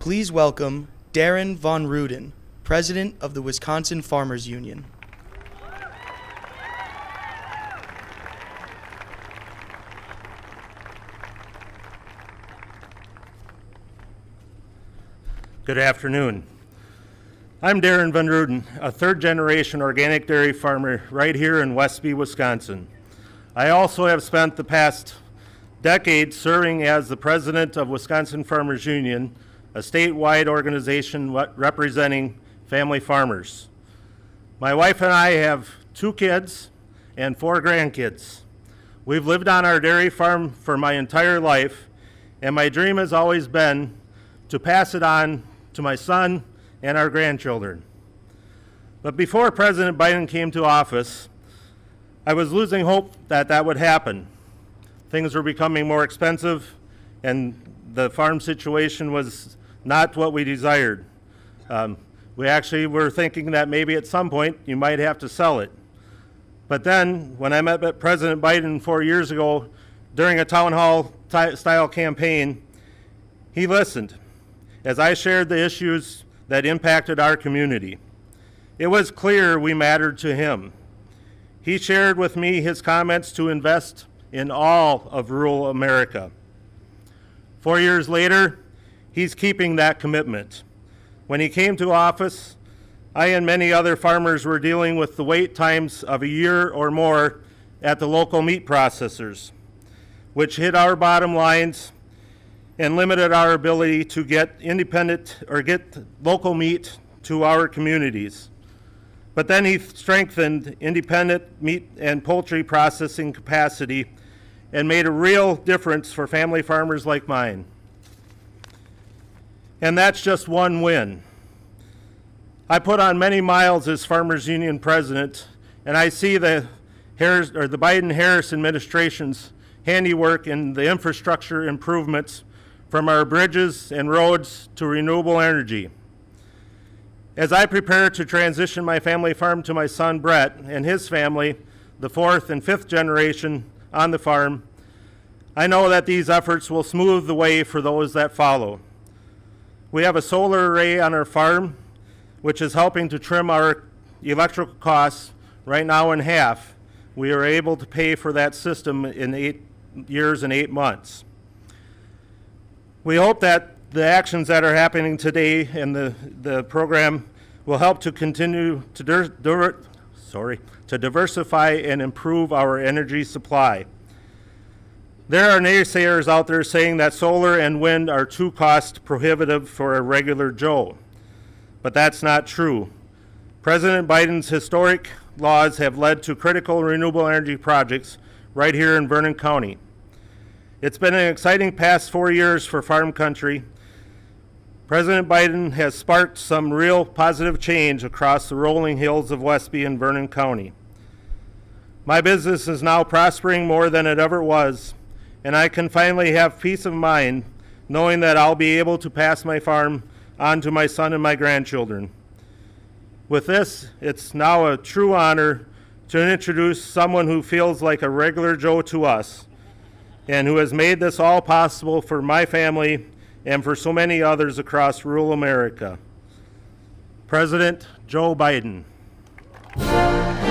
Please welcome Darren Von Ruden, President of the Wisconsin Farmers Union. Good afternoon. I'm Darren Von Ruden, a third-generation organic dairy farmer right here in Westby, Wisconsin. I also have spent the past decade serving as the president of Wisconsin Farmers Union, a statewide organization representing family farmers. My wife and I have 2 kids and 4 grandkids. We've lived on our dairy farm for my entire life, and my dream has always been to pass it on to my son and our grandchildren. But before President Biden came to office, I was losing hope that that would happen. Things were becoming more expensive, and the farm situation was not what we desired. We actually were thinking that maybe at some point you might have to sell it. But then, when I met President Biden 4 years ago during a town hall style campaign, he listened as I shared the issues that impacted our community. It was clear we mattered to him. He shared with me his comments to invest in all of rural America. 4 years later, he's keeping that commitment. When he came to office, I and many other farmers were dealing with the wait times of a year or more at the local meat processors, which hit our bottom lines and limited our ability to get independent or get local meat to our communities. But then he strengthened independent meat and poultry processing capacity and made a real difference for family farmers like mine. And that's just one win. I put on many miles as Farmers Union president, and I see the Biden-Harris administration's handiwork in the infrastructure improvements from our bridges and roads to renewable energy. As I prepare to transition my family farm to my son Brett and his family, the 4th and 5th generation on the farm, I know that these efforts will smooth the way for those that follow. We have a solar array on our farm, which is helping to trim our electrical costs right now in half. We are able to pay for that system in 8 years and 8 months. We hope that the actions that are happening today and the program will help to continue to diversify and improve our energy supply. There are naysayers out there saying that solar and wind are too cost prohibitive for a regular Joe, but that's not true. President Biden's historic laws have led to critical renewable energy projects right here in Vernon County. It's been an exciting past 4 years for farm country. President Biden has sparked some real positive change across the rolling hills of Westby and Vernon County. My business is now prospering more than it ever was, and I can finally have peace of mind knowing that I'll be able to pass my farm on to my son and my grandchildren. With this, it's now a true honor to introduce someone who feels like a regular Joe to us, and who has made this all possible for my family and for so many others across rural America. President Joe Biden. Hello.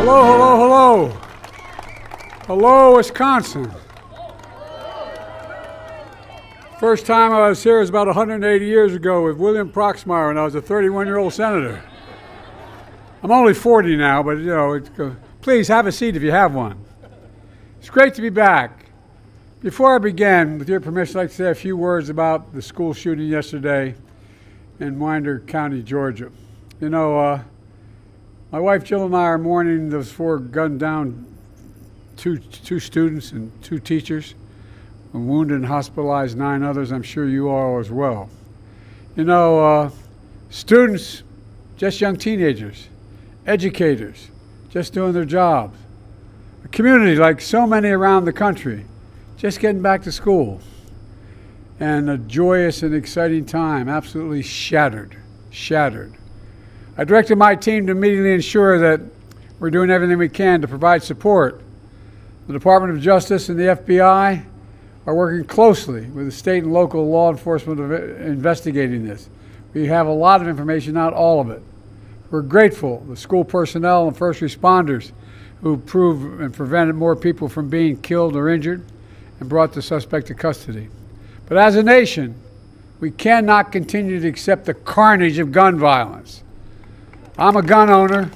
Hello, hello, hello. Hello, Wisconsin. First time I was here was about 180 years ago with William Proxmire, and I was a 31-year-old senator. I'm only 40 now, but you know, please have a seat if you have one. It's great to be back. Before I begin, with your permission, I'd like to say a few words about the school shooting yesterday in Winder County, Georgia. You know, my wife Jill and I are mourning those 4 gunned down, two students and 2 teachers. Wounded and hospitalized 9 others. I'm sure you are as well. You know, students, just young teenagers, educators, just doing their jobs. A community like so many around the country, just getting back to school. And a joyous and exciting time, absolutely shattered, shattered. I directed my team to immediately ensure that we're doing everything we can to provide support. The Department of Justice and the FBI are working closely with the state and local law enforcement investigating this. We have a lot of information, not all of it. We're grateful to school personnel and first responders who proved and prevented more people from being killed or injured and brought the suspect to custody. But as a nation, we cannot continue to accept the carnage of gun violence. I'm a gun owner.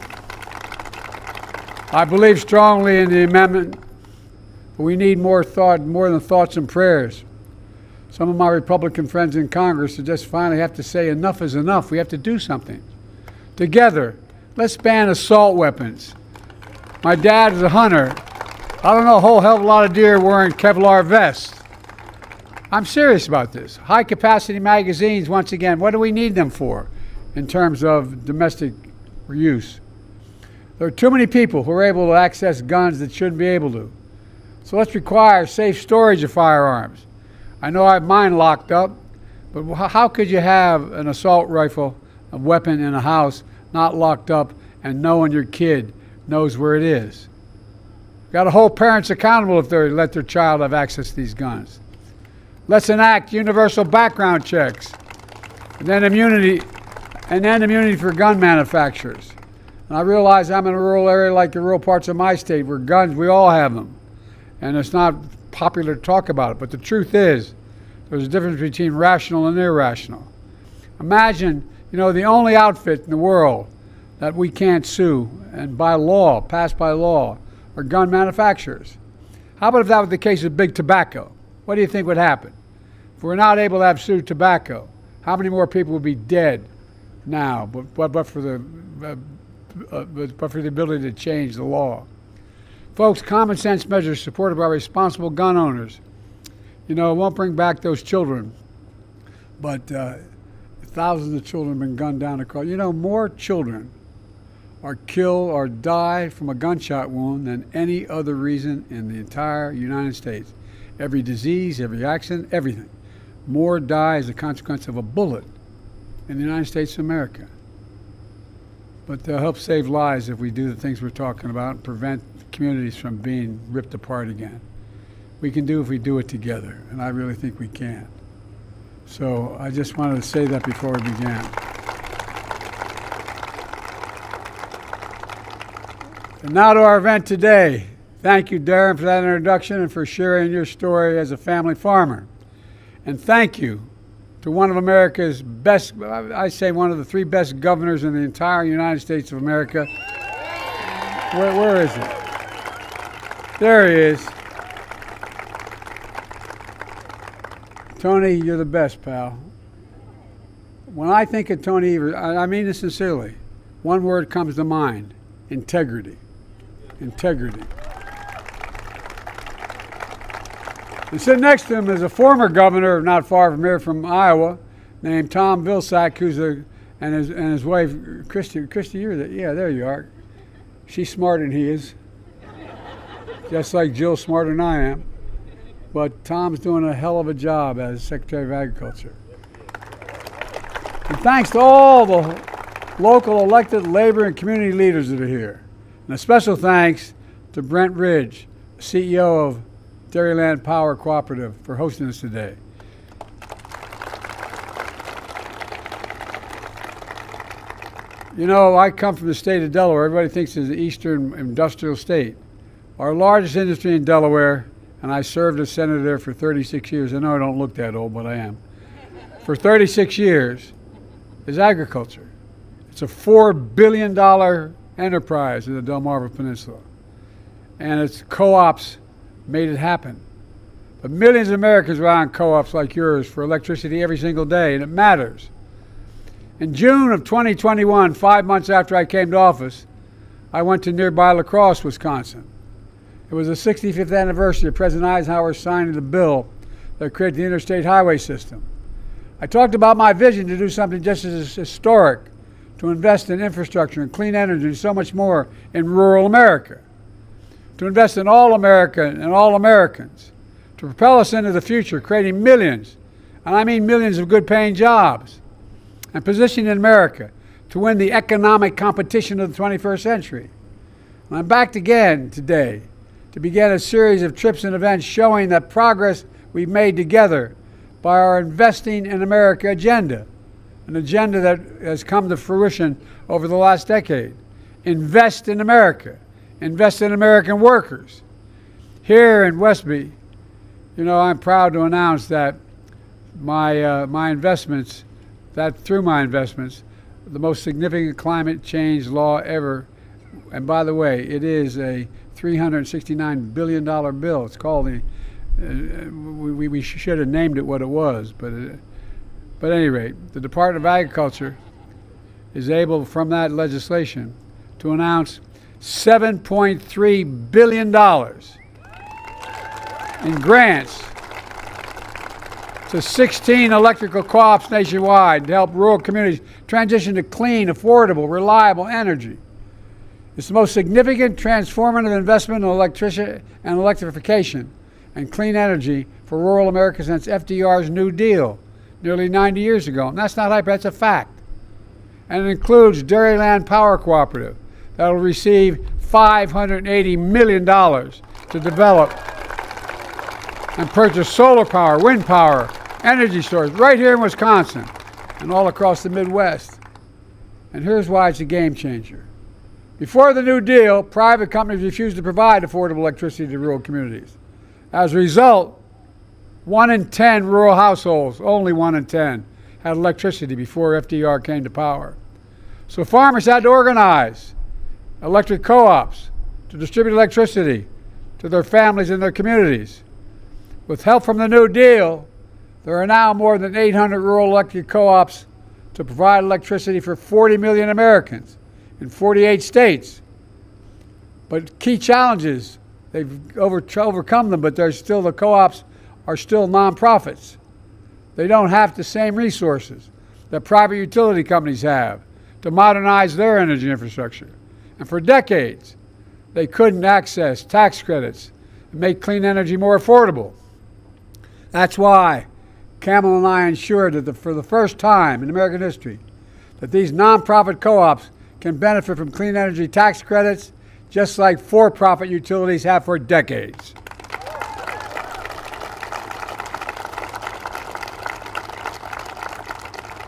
I believe strongly in the amendment, but we need more than thoughts and prayers. Some of my Republican friends in Congress just finally have to say enough is enough. We have to do something. Together, let's ban assault weapons. My dad is a hunter. I don't know a whole hell of a lot of deer wearing Kevlar vests. I'm serious about this. High-capacity magazines, once again, what do we need them for in terms of domestic use? There are too many people who are able to access guns that shouldn't be able to. So let's require safe storage of firearms. I know I have mine locked up, but how could you have an assault rifle, a weapon in a house, not locked up, and knowing your kid knows where it is? We've got to hold parents accountable if they let their child have access to these guns. Let's enact universal background checks, and then immunity for gun manufacturers. And I realize I'm in a rural area like the rural parts of my state where guns, we all have them. And it's not popular to talk about it, but the truth is there's a difference between rational and irrational. Imagine, you know, the only outfit in the world that we can't sue and by law, passed by law, are gun manufacturers. How about if that was the case with big tobacco? What do you think would happen? If we're not able to have sued tobacco, how many more people would be dead now but for the ability to change the law? Folks, common sense measures supported by responsible gun owners. You know, it won't bring back those children, but thousands of children have been gunned down across. You know, more children are killed or die from a gunshot wound than any other reason in the entire United States. Every disease, every accident, everything. More die as a consequence of a bullet in the United States of America. But they'll help save lives if we do the things we're talking about and prevent communities from being ripped apart again. We can do if we do it together, and I really think we can. So I just wanted to say that before we began. And now to our event today. Thank you, Darren, for that introduction and for sharing your story as a family farmer. And thank you to one of America's best, I say one of the three best governors in the entire United States of America. Where is it? There he is. Tony, you're the best, pal. When I think of Tony Evers, I mean this sincerely. One word comes to mind: integrity. Integrity. And sitting next to him is a former governor, not far from here, from Iowa, named Tom Vilsack, who's and his wife Christy. Christy, you're the, yeah, there you are. She's smarter than he is, just like Jill's smarter than I am. But Tom's doing a hell of a job as Secretary of Agriculture. And thanks to all the local elected labor and community leaders that are here. And a special thanks to Brent Ridge, CEO of Dairyland Power Cooperative, for hosting us today. You know, I come from the state of Delaware. Everybody thinks it's an eastern industrial state. Our largest industry in Delaware, and I served as senator there for 36 years. I know I don't look that old, but I am. For 36 years is agriculture. It's a $4 billion enterprise in the Delmarva Peninsula, and its co-ops made it happen. But millions of Americans rely on co-ops like yours for electricity every single day, and it matters. In June of 2021, 5 months after I came to office, I went to nearby La Crosse, Wisconsin. It was the 65th anniversary of President Eisenhower signing the bill that created the interstate highway system. I talked about my vision to do something just as historic, to invest in infrastructure and clean energy and so much more in rural America, to invest in all America and all Americans, to propel us into the future, creating millions, and I mean millions of good paying jobs. and positioning America to win the economic competition of the 21st century. And I'm back again today to begin a series of trips and events showing that progress we've made together by our Investing in America agenda, an agenda that has come to fruition over the last decade. Invest in America. Invest in American workers. Here in Westby, you know, I'm proud to announce that through my investments, the most significant climate change law ever, and by the way, it is a $369 billion bill. It's called the, we should have named it what it was, but at any rate, the Department of Agriculture is able from that legislation to announce $7.3 billion in grants to 16 electrical co-ops nationwide to help rural communities transition to clean, affordable, reliable energy. It's the most significant transformative investment in electrification and clean energy for rural America since FDR's New Deal nearly 90 years ago. And that's not hype, that's a fact. And it includes Dairyland Power Cooperative that will receive $580 million to develop and purchase solar power, wind power, energy storage right here in Wisconsin and all across the Midwest. And here's why it's a game changer. Before the New Deal, private companies refused to provide affordable electricity to rural communities. As a result, 1 in 10 rural households, only 1 in 10, had electricity before FDR came to power. So farmers had to organize electric co-ops to distribute electricity to their families and their communities. With help from the New Deal, there are now more than 800 rural electric co-ops to provide electricity for 40 million Americans in 48 states. But key challenges, they've overcome them, but there's still the co-ops are still nonprofits. They don't have the same resources that private utility companies have to modernize their energy infrastructure. And for decades, they couldn't access tax credits and make clean energy more affordable. That's why Kamala and I ensured that for the first time in American history that these nonprofit co-ops can benefit from clean energy tax credits just like for-profit utilities have for decades.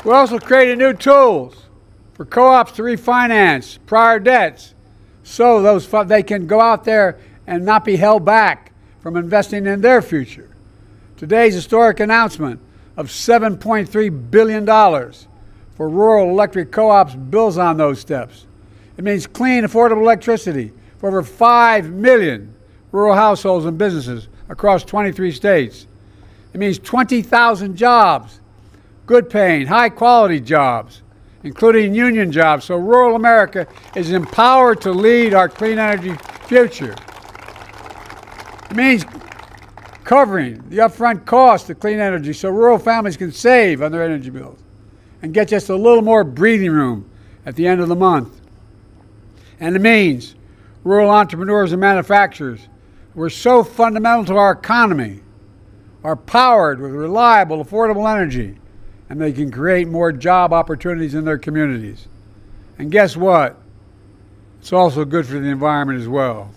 We also created new tools for co-ops to refinance prior debts so they can go out there and not be held back from investing in their future. Today's historic announcement of $7.3 billion for rural electric co-ops builds on those steps. It means clean, affordable electricity for over 5 million rural households and businesses across 23 states. It means 20,000 jobs, good paying, high quality jobs, including union jobs. So rural America is empowered to lead our clean energy future. It means covering the upfront cost of clean energy so rural families can save on their energy bills and get just a little more breathing room at the end of the month. And it means rural entrepreneurs and manufacturers who are so fundamental to our economy are powered with reliable, affordable energy, and they can create more job opportunities in their communities. And guess what? It's also good for the environment as well.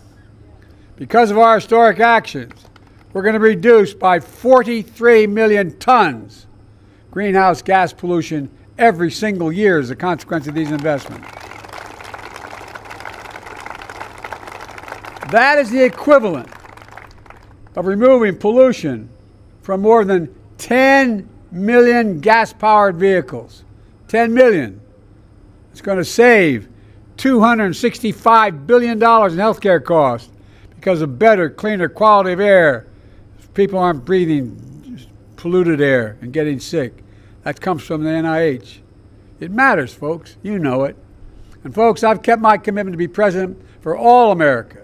Because of our historic actions, we're going to reduce by 43 million tons greenhouse gas pollution every single year as a consequence of these investments. That is the equivalent of removing pollution from more than 10 million gas-powered vehicles. 10 million. It's going to save $265 billion in healthcare costs because of better, cleaner quality of air. People aren't breathing polluted air and getting sick. That comes from the NIH. It matters, folks. You know it. And folks, I've kept my commitment to be president for all America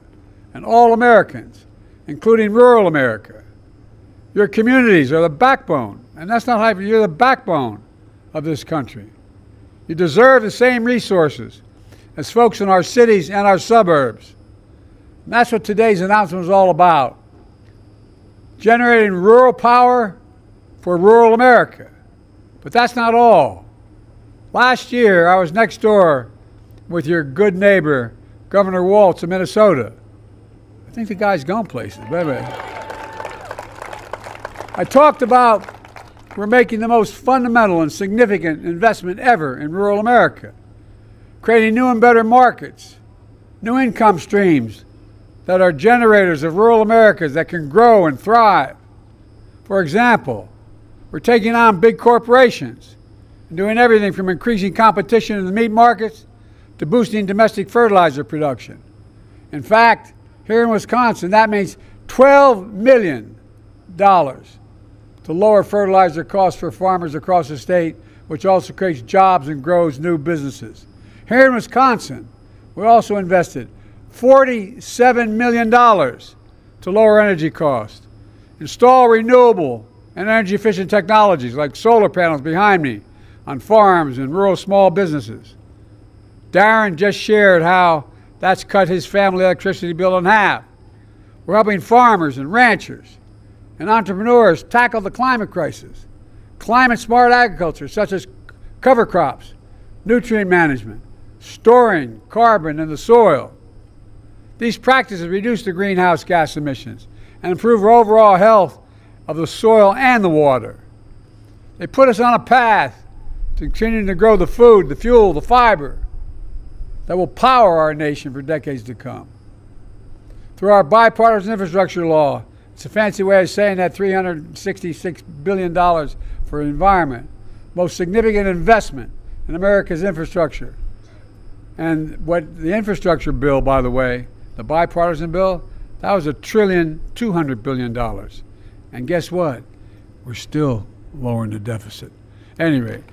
and all Americans, including rural America. Your communities are the backbone, and that's not hype. You're the backbone of this country. You deserve the same resources as folks in our cities and our suburbs. And that's what today's announcement is all about. Generating rural power for rural America. But that's not all. Last year, I was next door with your good neighbor, Governor Waltz of Minnesota. I think the guy's gone places. Wait a minute. I talked about we're making the most fundamental and significant investment ever in rural America, creating new and better markets, new income streams that are generators of rural Americas that can grow and thrive. For example, we're taking on big corporations and doing everything from increasing competition in the meat markets to boosting domestic fertilizer production. In fact, here in Wisconsin, that means $12 million to lower fertilizer costs for farmers across the state, which also creates jobs and grows new businesses. Here in Wisconsin, we also invested $47 million to lower energy costs, install renewable and energy-efficient technologies like solar panels behind me on farms and rural small businesses. Darren just shared how that's cut his family electricity bill in half. We're helping farmers and ranchers and entrepreneurs tackle the climate crisis. Climate-smart agriculture, such as cover crops, nutrient management, storing carbon in the soil. These practices reduce the greenhouse gas emissions and improve our overall health of the soil and the water. They put us on a path to continuing to grow the food, the fuel, the fiber that will power our nation for decades to come. Through our bipartisan infrastructure law, it's a fancy way of saying that $366 billion for the environment, most significant investment in America's infrastructure. And what the infrastructure bill, by the way, the bipartisan bill, that was $1,200 billion. And guess what? We're still lowering the deficit. Anyway,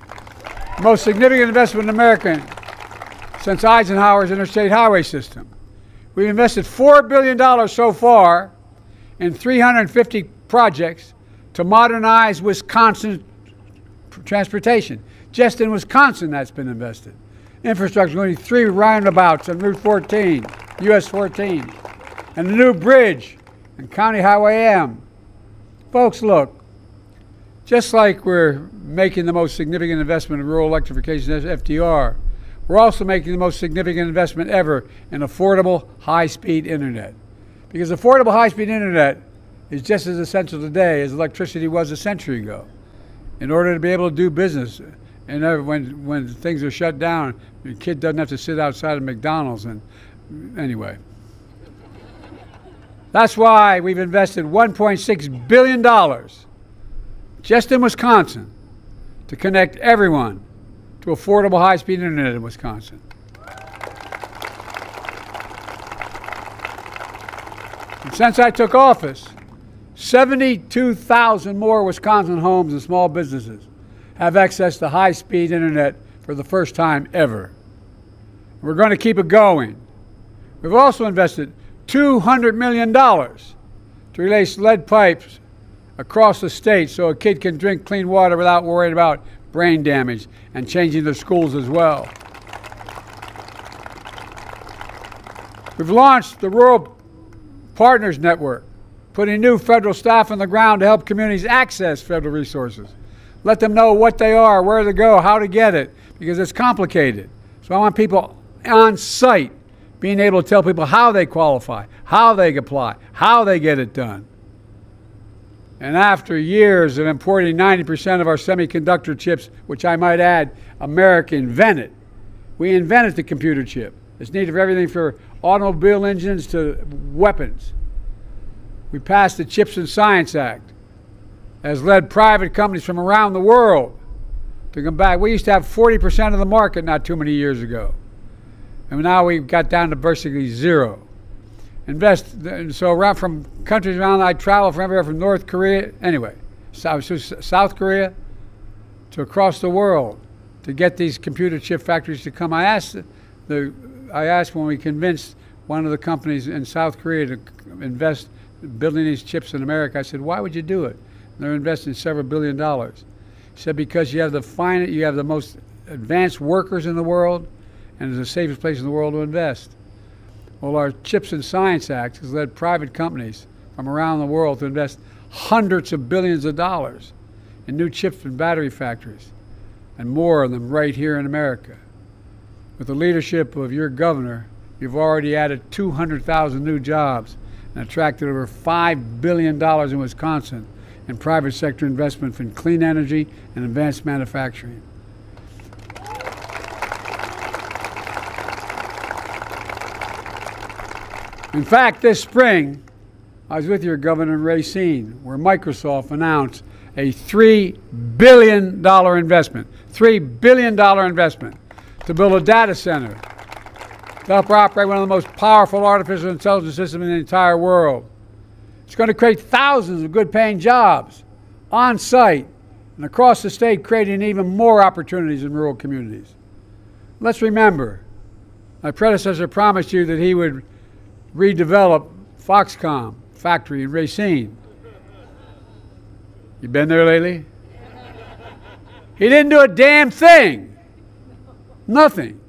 most significant investment in America since Eisenhower's interstate highway system. We've invested $4 billion so far in 350 projects to modernize Wisconsin transportation. Just in Wisconsin, that's been invested. Infrastructure, going to be 3 roundabouts on Route 14, US 14, and a new bridge on County Highway M. Folks, look, just like we're making the most significant investment in rural electrification as FDR, we're also making the most significant investment ever in affordable high-speed internet. Because affordable high-speed internet is just as essential today as electricity was a century ago. In order to be able to do business, and when things are shut down, your kid doesn't have to sit outside of McDonald's. And anyway, that's why we've invested $1.6 billion just in Wisconsin to connect everyone to affordable high-speed internet in Wisconsin. And since I took office, 72,000 more Wisconsin homes and small businesses have access to high-speed internet for the first time ever. We're going to keep it going. We've also invested $200 million to replace lead pipes across the state so a kid can drink clean water without worrying about brain damage, and changing their schools as well. We've launched the Rural Partners Network, putting new federal staff on the ground to help communities access federal resources. Let them know what they are, where to go, how to get it, because it's complicated. So I want people on site being able to tell people how they qualify, how they apply, how they get it done. And after years of importing 90% of our semiconductor chips, which I might add, America invented. We invented the computer chip. It's needed for everything from automobile engines to weapons. We passed the Chips and Science Act has led private companies from around the world to come back. We used to have 40% of the market not too many years ago. And now we've got down to basically zero. And so around from countries around, I travel from everywhere from North Korea, anyway, South Korea to across the world to get these computer chip factories to come. I asked when we convinced one of the companies in South Korea to invest in building these chips in America, I said, why would you do it? And they're investing several $billions. He said, because you have the most advanced workers in the world, and it's the safest place in the world to invest. Well, our Chips and Science Act has led private companies from around the world to invest hundreds of billions of dollars in new chips and battery factories. and more of them right here in America. With the leadership of your governor, you've already added 200,000 new jobs and attracted over $5 billion in Wisconsin in private sector investment in clean energy and advanced manufacturing. In fact, this spring, I was with your governor in Racine, where Microsoft announced a $3 billion investment, $3 billion investment to build a data center to help operate one of the most powerful artificial intelligence systems in the entire world. It's going to create thousands of good-paying jobs on site and across the state, creating even more opportunities in rural communities. Let's remember, my predecessor promised you that he would redevelop Foxconn factory in Racine. You been there lately? He didn't do a damn thing. Nothing.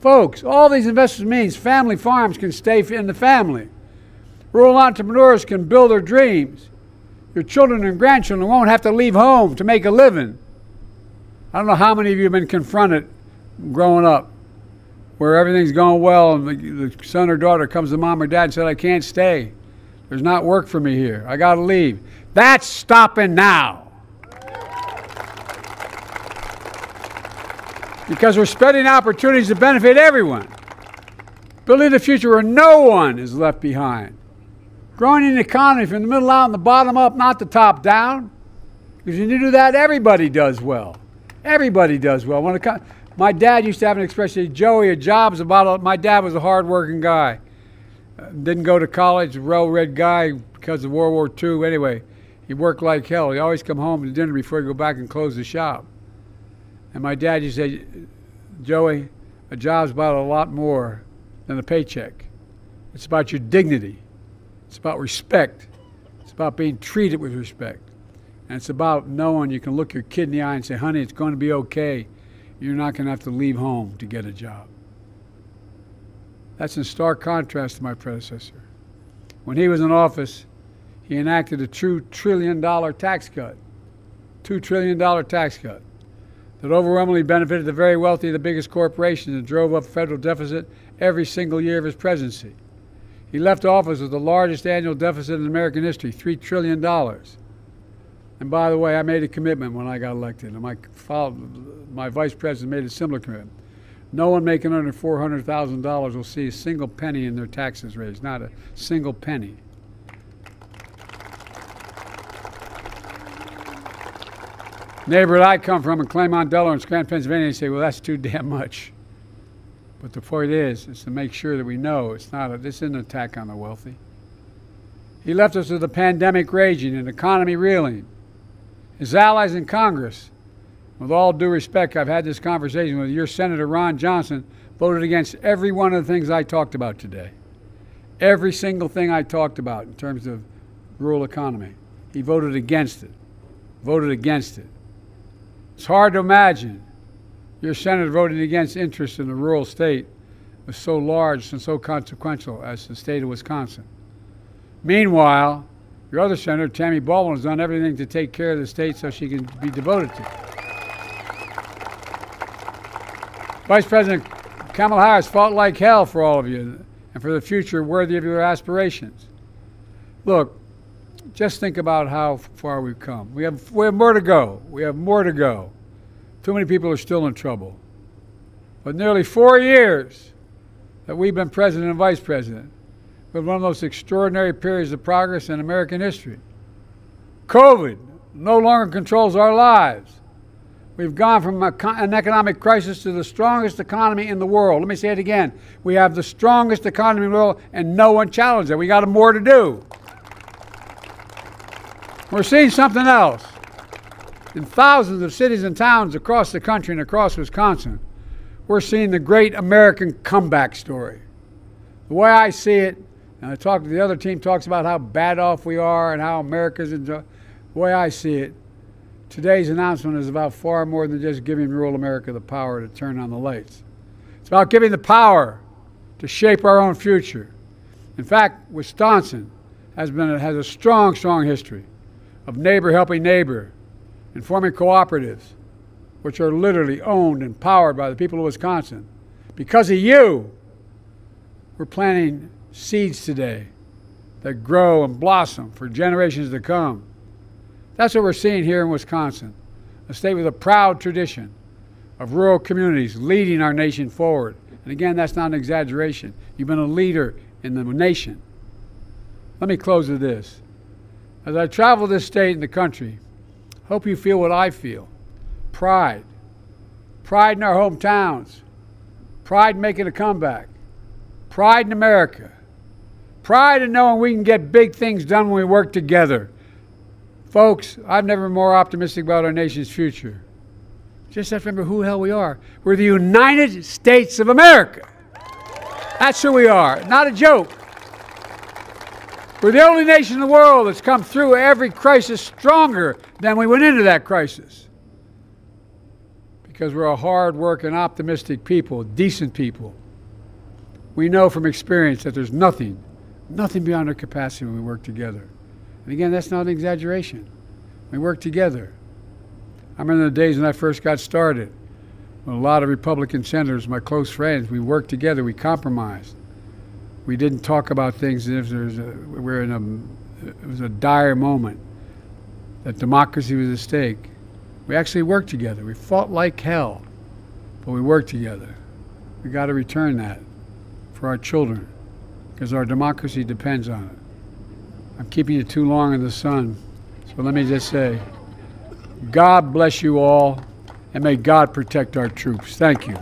Folks, all these investments means family farms can stay in the family. Rural entrepreneurs can build their dreams. Your children and grandchildren won't have to leave home to make a living. I don't know how many of you have been confronted growing up where everything's going well and the son or daughter comes to mom or dad and said, I can't stay. There's not work for me here. I got to leave. That's stopping now. Because we're spreading opportunities to benefit everyone. Building the future where no one is left behind. Growing an economy from the middle out and the bottom up, not the top down. Because when you do that, everybody does well. Everybody does well. When it comes, my dad used to have an expression, Joey, a job's about, my dad was a hard-working guy. Didn't go to college, well-read guy because of World War II. Anyway, he worked like hell. He always come home to dinner before he go back and close the shop. And my dad used to say, Joey, a job's about a lot more than a paycheck. It's about your dignity. It's about respect. It's about being treated with respect. And it's about knowing you can look your kid in the eye and say, honey, it's going to be okay. You're not going to have to leave home to get a job. That's in stark contrast to my predecessor. When he was in office, he enacted a $2 trillion tax cut. $2 trillion tax cut that overwhelmingly benefited the very wealthy, the biggest corporations, and drove up the federal deficit every single year of his presidency. He left office with the largest annual deficit in American history, $3 trillion. And by the way, I made a commitment when I got elected, and my vice president made a similar commitment. No one making under $400,000 will see a single penny in their taxes raised, not a single penny. Neighborhood I come from in Claymont, Delaware, and Scranton, Pennsylvania, they say, well, that's too damn much. But the point is to make sure that we know it's not this isn't an attack on the wealthy. He left us with the pandemic raging and the economy reeling. His allies in Congress, with all due respect, I've had this conversation with your Senator Ron Johnson, voted against every one of the things I talked about today. Every single thing I talked about in terms of rural economy. He voted against it. Voted against it. It's hard to imagine your Senator voting against interests in a rural state was so large and so consequential as the state of Wisconsin. Meanwhile, your other Senator, Tammy Baldwin, has done everything to take care of the state so she can be devoted to it. Vice President Kamala Harris fought like hell for all of you and for the future worthy of your aspirations. Look, just think about how far we've come. We have more to go. We have more to go. Too many people are still in trouble. But nearly 4 years that we've been president and vice president, with one of the most extraordinary periods of progress in American history. COVID no longer controls our lives. We've gone from an economic crisis to the strongest economy in the world. Let me say it again. We have the strongest economy in the world, and no one challenged it. We got more to do. We're seeing something else. In thousands of cities and towns across the country and across Wisconsin, we're seeing the great American comeback story. The way I see it, and I talk to the other team, talks about how bad off we are and how America's enjoying. The way I see it, today's announcement is about far more than just giving rural America the power to turn on the lights. It's about giving the power to shape our own future. In fact, Wisconsin has a strong, strong history of neighbor helping neighbor and forming cooperatives, which are literally owned and powered by the people of Wisconsin. Because of you, we're planting seeds today that grow and blossom for generations to come. That's what we're seeing here in Wisconsin, a state with a proud tradition of rural communities leading our nation forward. And again, that's not an exaggeration. You've been a leader in the nation. Let me close with this. As I travel this state and the country, I hope you feel what I feel. Pride. Pride in our hometowns. Pride in making a comeback. Pride in America. Pride in knowing we can get big things done when we work together. Folks, I've never been more optimistic about our nation's future. Just have to remember who the hell we are. We're the United States of America. That's who we are. Not a joke. We're the only nation in the world that's come through every crisis stronger than we went into that crisis. Because we're a hard-working, optimistic people, decent people. We know from experience that there's nothing beyond our capacity when we work together. And again, that's not an exaggeration. We work together. I remember the days when I first got started, when a lot of Republican senators, my close friends, we worked together, we compromised. We didn't talk about things as if it was a dire moment, that democracy was at stake. We actually worked together. We fought like hell, but we worked together. We got to return that for our children, because our democracy depends on it. I'm keeping you too long in the sun, so let me just say, God bless you all, and may God protect our troops. Thank you.